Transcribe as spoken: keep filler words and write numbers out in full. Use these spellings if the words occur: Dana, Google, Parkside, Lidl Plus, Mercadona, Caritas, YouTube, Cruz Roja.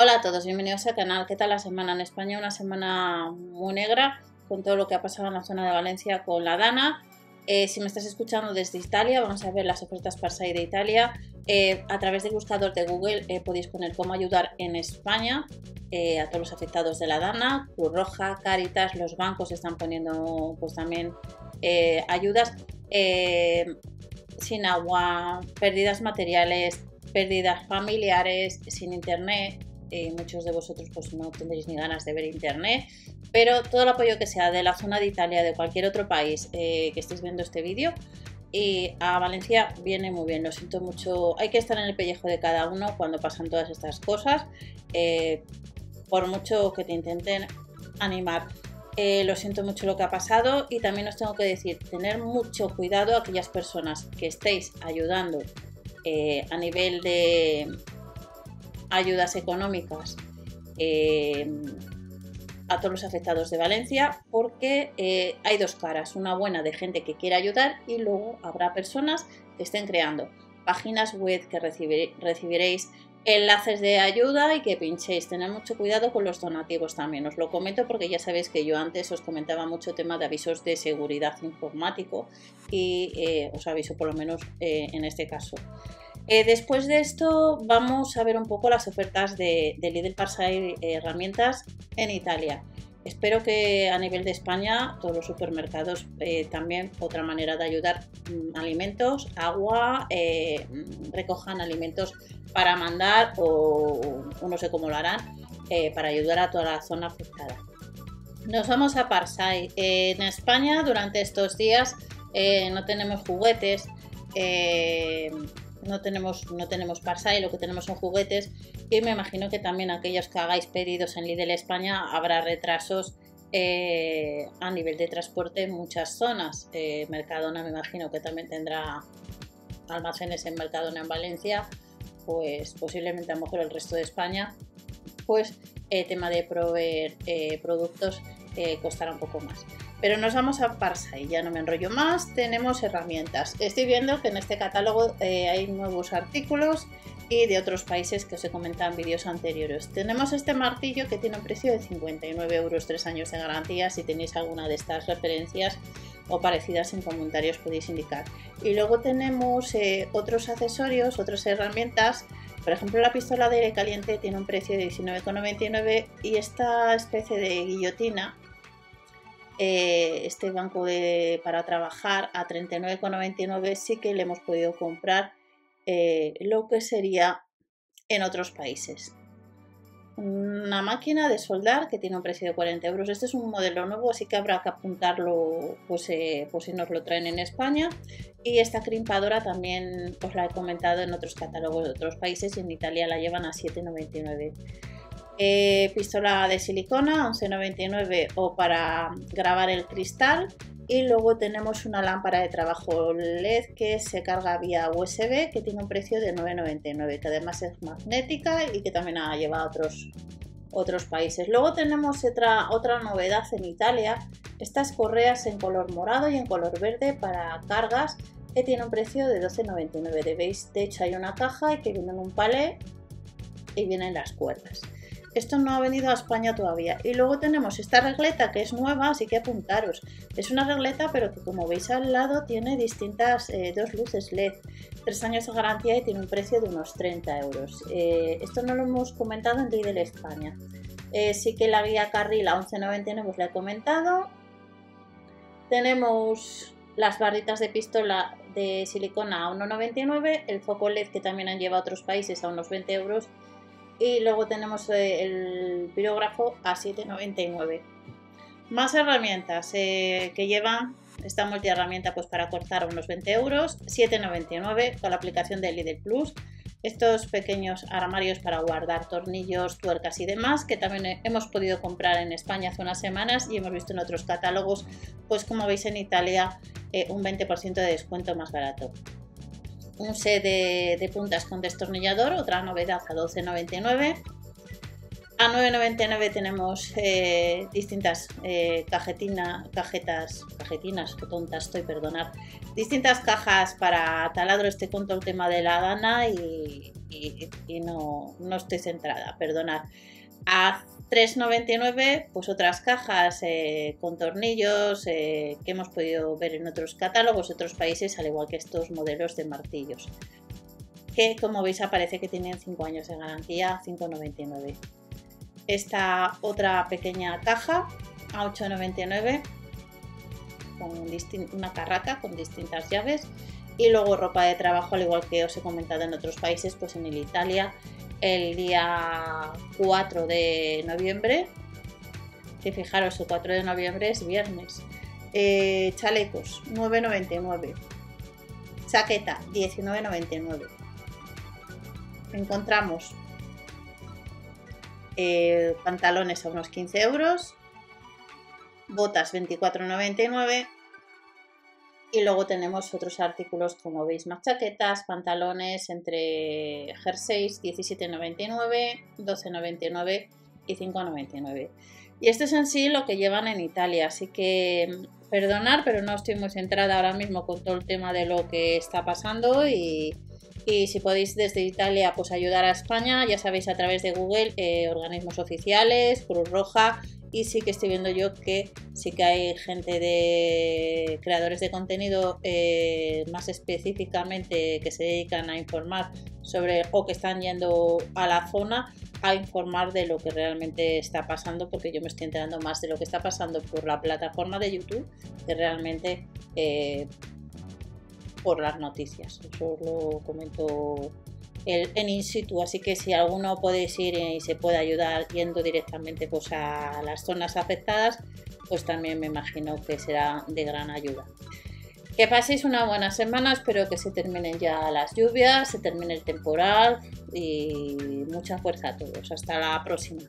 Hola a todos, bienvenidos al canal. ¿Qué tal la semana en España? Una semana muy negra con todo lo que ha pasado en la zona de Valencia con la Dana. Eh, si me estás escuchando desde Italia, vamos a ver las ofertas Parkside de Italia. Eh, a través del buscador de Google eh, podéis poner cómo ayudar en España eh, a todos los afectados de la Dana. Cruz Roja, Caritas, los bancos están poniendo pues también eh, ayudas eh, sin agua, pérdidas materiales, pérdidas familiares, sin internet. Eh, muchos de vosotros pues no tendréis ni ganas de ver internet, pero todo el apoyo que sea de la zona de Italia, de cualquier otro país eh, que estéis viendo este vídeo, y a Valencia viene muy bien. Lo siento mucho, hay que estar en el pellejo de cada uno cuando pasan todas estas cosas, eh, por mucho que te intenten animar. Eh, lo siento mucho lo que ha pasado, y también os tengo que decir, tener mucho cuidado a aquellas personas que estéis ayudando eh, a nivel de ayudas económicas eh, a todos los afectados de Valencia, porque eh, hay dos caras, una buena de gente que quiere ayudar, y luego habrá personas que estén creando páginas web que recibir, recibiréis enlaces de ayuda y que pinchéis. Tened mucho cuidado con los donativos también, os lo comento porque ya sabéis que yo antes os comentaba mucho tema de avisos de seguridad informático, y eh, os aviso por lo menos eh, en este caso. Eh, después de esto vamos a ver un poco las ofertas de, de Lidl Parkside eh, herramientas en Italia. Espero que a nivel de España todos los supermercados eh, también otra manera de ayudar, mmm, alimentos, agua, eh, recojan alimentos para mandar, o, o no sé cómo lo harán, eh, para ayudar a toda la zona afectada. Nos vamos a Parkside. Eh, en España durante estos días eh, no tenemos juguetes. Eh, No tenemos, no tenemos Parkside, lo que tenemos son juguetes, y me imagino que también aquellos que hagáis pedidos en Lidl España habrá retrasos eh, a nivel de transporte en muchas zonas. Eh, Mercadona me imagino que también tendrá almacenes en Mercadona en Valencia, pues posiblemente a lo mejor el resto de España, pues eh, tema de proveer eh, productos eh, costará un poco más. Pero nos vamos a Parkside, ya no me enrollo más. Tenemos herramientas. Estoy viendo que en este catálogo eh, hay nuevos artículos y de otros países que os he comentado en vídeos anteriores. Tenemos este martillo que tiene un precio de cincuenta y nueve euros, tres años de garantía. Si tenéis alguna de estas referencias o parecidas en comentarios podéis indicar. Y luego tenemos eh, otros accesorios, otras herramientas. Por ejemplo, la pistola de aire caliente tiene un precio de diecinueve con noventa y nueve, y esta especie de guillotina, Eh, este banco de, para trabajar, a treinta y nueve con noventa y nueve, sí que le hemos podido comprar eh, lo que sería en otros países. Una máquina de soldar que tiene un precio de cuarenta euros. Este es un modelo nuevo, así que habrá que apuntarlo pues, eh, pues si nos lo traen en España. Y esta crimpadora también os la he comentado en otros catálogos de otros países, y en Italia la llevan a siete con noventa y nueve. Eh, pistola de silicona, once con noventa y nueve, o para grabar el cristal. Y luego tenemos una lámpara de trabajo L E D que se carga vía U S B, que tiene un precio de nueve con noventa y nueve, que además es magnética y que también ha llevado a otros, otros países. Luego tenemos otra, otra novedad en Italia, estas correas en color morado y en color verde para cargas, que tiene un precio de doce con noventa y nueve. Debéis, de hecho hay una caja y que vienen un palé y vienen las cuerdas. Esto no ha venido a España todavía. Y luego tenemos esta regleta que es nueva, así que apuntaros. Es una regleta, pero que como veis al lado tiene distintas eh, dos luces L E D, tres años de garantía, y tiene un precio de unos treinta euros. Eh, esto no lo hemos comentado en Lidl España. Eh, sí que la guía carril a once con noventa y nueve os la he comentado. Tenemos las barritas de pistola de silicona a uno con noventa y nueve, el foco L E D que también han llevado a otros países a unos veinte euros. Y luego tenemos el pirógrafo a siete con noventa y nueve. Más herramientas eh, que llevan esta multiherramienta pues para cortar unos veinte euros, siete con noventa y nueve, con la aplicación de Lidl Plus. Estos pequeños armarios para guardar tornillos, tuercas y demás, que también hemos podido comprar en España hace unas semanas, y hemos visto en otros catálogos, pues como veis en Italia, eh, un veinte por ciento de descuento más barato. Un set de, de puntas con destornillador, otra novedad, a doce con noventa y nueve. A nueve noventa y nueve tenemos eh, distintas eh, cajetina, cajetas, cajetinas, qué tonta estoy, perdonad. Distintas cajas para taladro, estoy con todo el tema de la Dana y, y, y no, no estoy centrada, perdonad. A tres noventa y nueve pues otras cajas eh, con tornillos eh, que hemos podido ver en otros catálogos, otros países, al igual que estos modelos de martillos. Que como veis aparece que tienen cinco años de garantía, cinco noventa y nueve. Esta otra pequeña caja a ocho noventa y nueve con una carraca con distintas llaves y luego ropa de trabajo, al igual que os he comentado en otros países, pues en Italia el día cuatro de noviembre, que fijaros el cuatro de noviembre es viernes, eh, chalecos nueve noventa y nueve, chaqueta diecinueve noventa y nueve, encontramos Eh, pantalones a unos quince euros, botas veinticuatro noventa y nueve y luego tenemos otros artículos como veis, más chaquetas, pantalones entre jerseys diecisiete noventa y nueve, doce noventa y nueve y cinco noventa y nueve. Y esto es en sí lo que llevan en Italia, así que perdonad, pero no estoy muy centrada ahora mismo con todo el tema de lo que está pasando y... Y si podéis desde Italia pues ayudar a España, ya sabéis, a través de Google, eh, organismos oficiales, Cruz Roja, y sí que estoy viendo yo que sí que hay gente de creadores de contenido eh, más específicamente que se dedican a informar sobre o que están yendo a la zona a informar de lo que realmente está pasando, porque yo me estoy enterando más de lo que está pasando por la plataforma de YouTube que realmente... Eh, por las noticias, eso os lo comento en in situ, así que si alguno podéis ir y se puede ayudar yendo directamente pues a las zonas afectadas, pues también me imagino que será de gran ayuda. Que paséis una buena semana, espero que se terminen ya las lluvias, se termine el temporal y mucha fuerza a todos, hasta la próxima.